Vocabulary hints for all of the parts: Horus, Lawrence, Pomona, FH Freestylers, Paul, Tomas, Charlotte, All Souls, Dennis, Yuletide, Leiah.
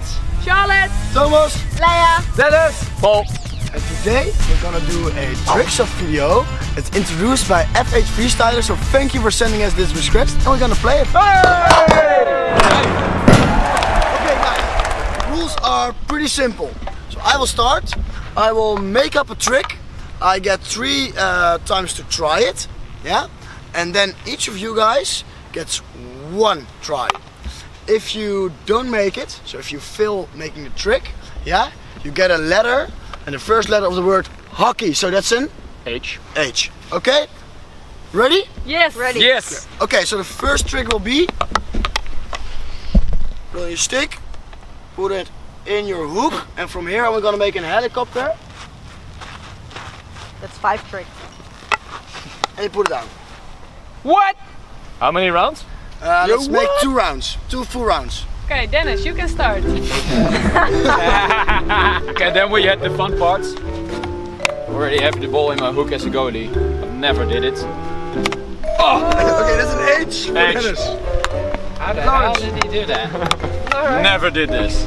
Lance, Charlotte, Thomas, Leia, Dennis, Paul. And today we're gonna do a trick shot video. It's introduced by FH Freestylers, so thank you for sending us this request and we're gonna play it. Okay guys, the rules are pretty simple. So I will start, I will make up a trick, I get 3 times to try it, yeah? And then each of you guys gets 1 try. If you don't make it, so if you fail making the trick, yeah, you get a letter and the first letter of the word hockey, so that's an H. H. Okay? Ready? Yes. Ready. Yes. Okay, so the first trick will be blow your stick, put it in your hoop, and from here we're gonna make a helicopter. That's 5 tricks. And you put it down. What? How many rounds? Let's make 2 rounds. 2 full rounds. Okay, Dennis, you can start. Okay, then we had the fun parts. Already have the ball in my hook as a goalie. I never did it. Oh! Okay, that's an H. Dennis. How the hell did he do that? Right. Never did this.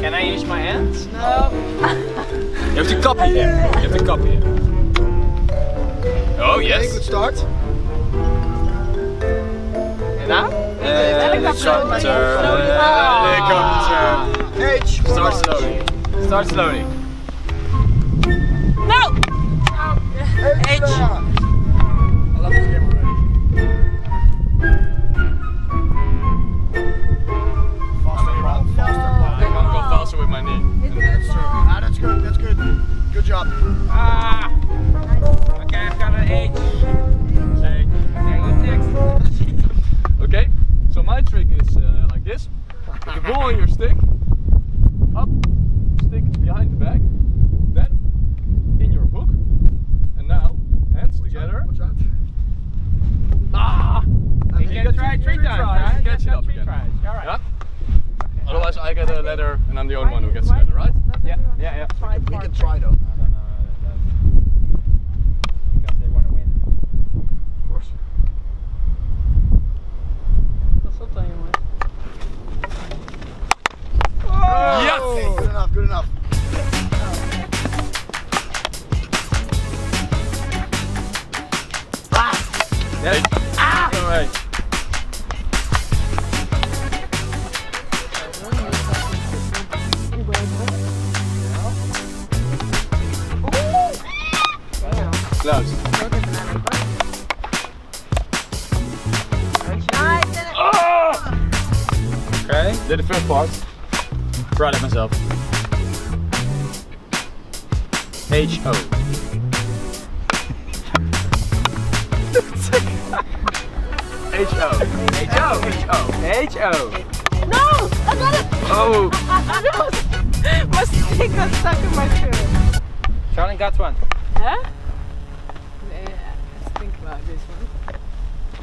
Can I use my hands? No. You have to copy him. You have to copy him. Oh, okay, yes. Good start. And now? Helicopter. Helicopter. H. Start slowly. Start slowly. No! H. I love this game already. Faster round. I can't go faster with my knee. Ah, that's good. That's good. Good job. Ah. Okay, I've got an H. Okay, so my trick is like this. Put the ball on your stick. Up. Stick behind the back. Then in your hook. And now hands together. Watch out. Ah! You can try 3 times. You catch it up again. All right. Yeah? Okay. Otherwise, I get a letter, and I'm the only one who gets the letter, right? Yeah, yeah, yeah. We can try though. Close. Oh! Okay, did the first part. Proud of myself. H-O. H-O. H-O. H-O. H-O. No! I got it! Oh! My stick got stuck in my shirt. Charlotte got one. Huh? This one.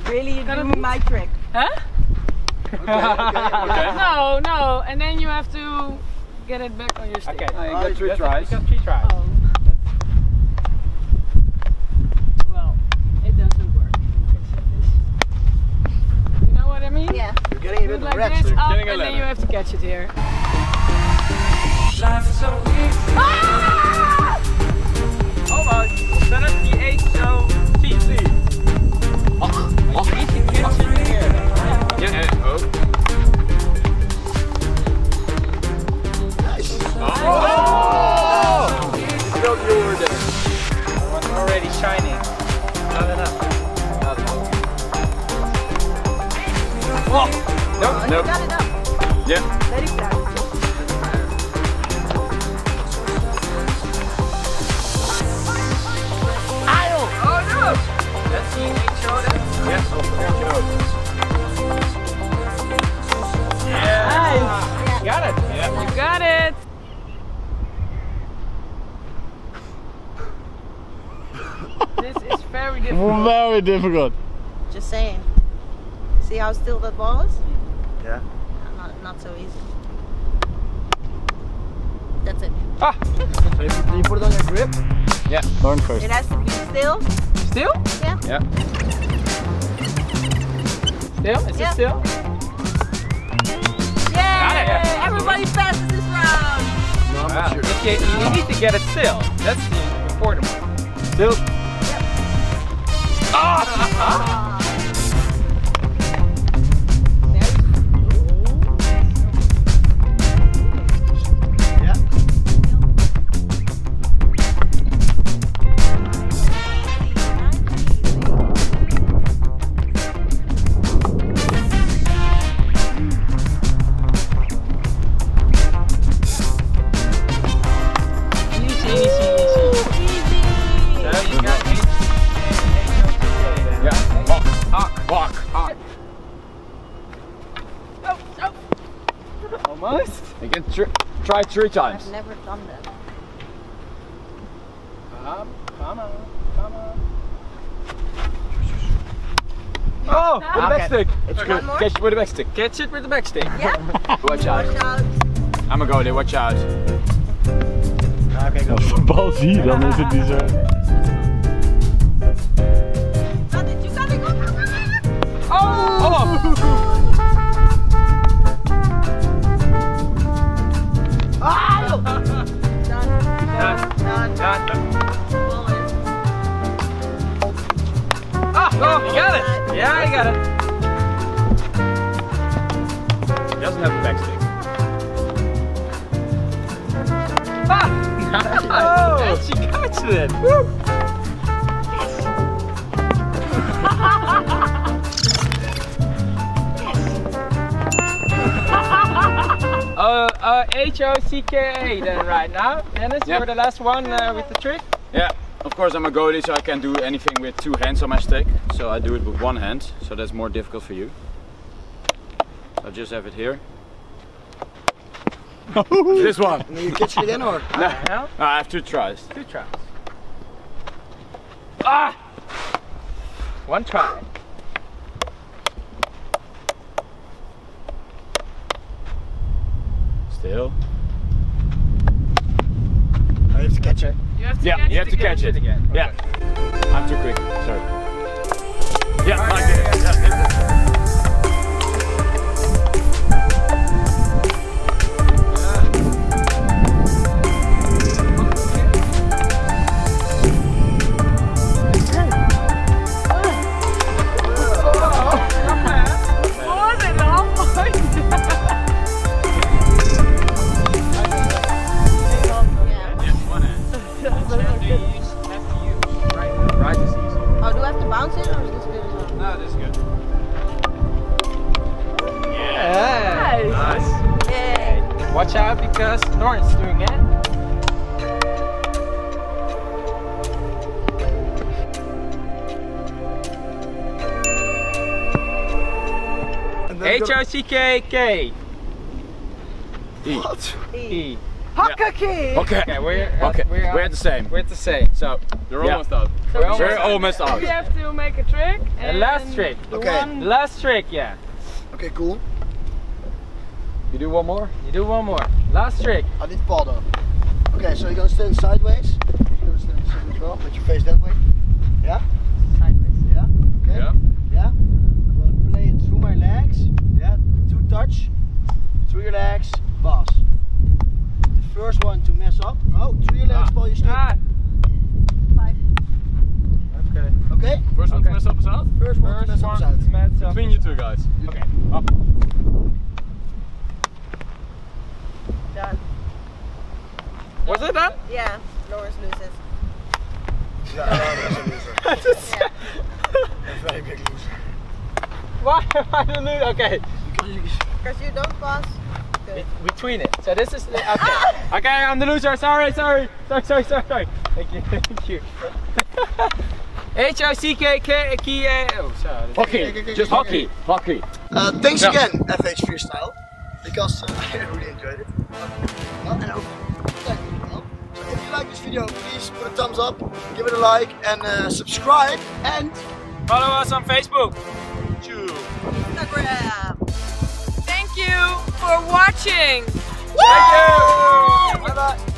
Really, you did my trick. Huh? Okay, okay. No, no, and then you have to get it back on your stick. Okay, I got 3 tries. You got 3 tries. Oh. Well, it doesn't work. You know what I mean? Yeah. You're getting it in the red. You're getting and then you have to catch it here. Life is so easy. Ah! Oh my, 78, so easy. Nope. Got it up. Yep. Let it down. Aisle! Oh no! Let's see each other. Yes, of course. Yeah. Nice. Yeah. Got it. Yeah. You got it. This is very difficult. Very difficult. Just saying. See how still that ball is? Yeah. Not so easy. That's it. Ah! Do you put it on your grip? Yeah, learn first. It has to be still. Still? Yeah. Yeah. Still? Is it still? Yeah! Everybody get, you need to get it still. That's the important one. Still. Yep. Ah! Almost. You can try three times. I've never done that. Come on. Oh, with the back stick. It's good. Catch it with the back stick. Catch it with the back stick. Yeah. Watch out. I'm gonna go there. Watch out. Als ik de bal zie, dan is het niet zo. Oh! Oh, you got it! Yeah, I got it. He doesn't have the back stick. Ah! Nice! Oh, she got you then! Woo! H-O-C-K-A then right now. Dennis, yep. You're the last one with the trick. Yeah. Of course I'm a goalie, so I can't do anything with two hands on my stick. So I do it with one hand, so that's more difficult for you. So I just have it here. This one. Will you catch it again or? No. I have two tries. Two tries. Ah! One try. Still. I have to catch it. You have to catch it again. Okay. Yeah. I'm too quick. Sorry. Yeah, I get it. Watch out because Lauren's doing it. H-O-C-K-K. E. What? E. Hockey. Yeah. Okay, we're the same. We're the same. So they're almost out. So we're almost out. We have to make a trick. And last trick. Okay. Last trick, yeah. Okay, cool. You do one more? You do one more. Last trick. I did Paul though. Okay, so you're gonna stand sideways. You're gonna stand sideways as well, but your face that way. Yeah? Sideways. Yeah? Okay. Yeah. Yeah. I'm gonna play it through my legs. Yeah. Two touch. Through your legs. Pass. The first one to mess up. Oh, through your legs, Paul, you stick. Five. Okay. Okay? First one to mess up is out? First one to mess up is out. Between you two guys. Okay. Up. Done. Was it done? Yeah, Lawrence loses. Yeah, Lawrence loses. That's a very big loser. Why am I the loser? Okay. Because you don't pass. Between it. So this is the. Okay. Okay, I'm the loser. Sorry. Thank you. H-O-C-K-K-A. Oh, sorry. Hockey. Just hockey. Hockey. Thanks again, FH Freestyle. Because I really enjoyed it. And I hope you liked it as well. So if you like this video, please put a thumbs up, give it a like, and subscribe, and follow us on Facebook, YouTube, Instagram. Thank you for watching. Woo! Thank you. Bye bye.